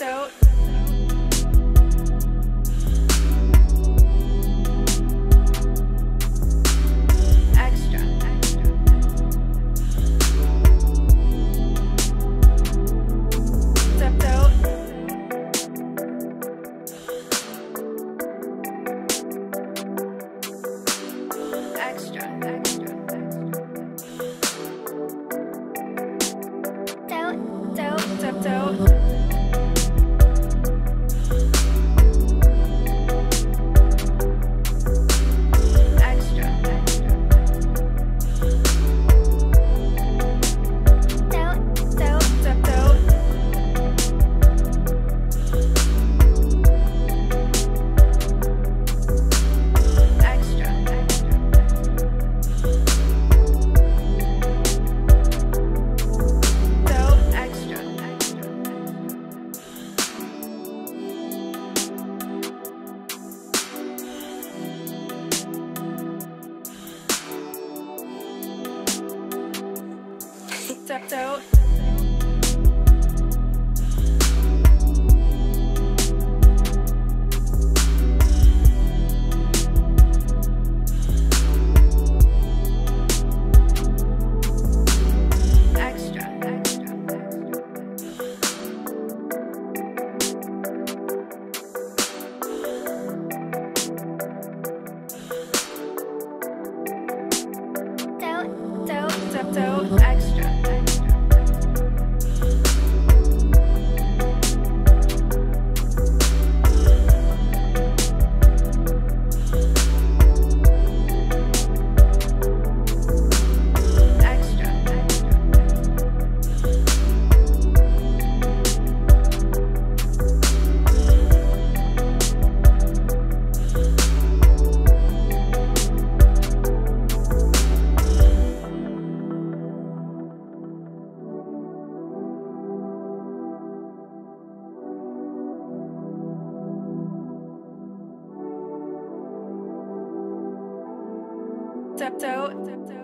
Peace out. Stepped out. Stepped out.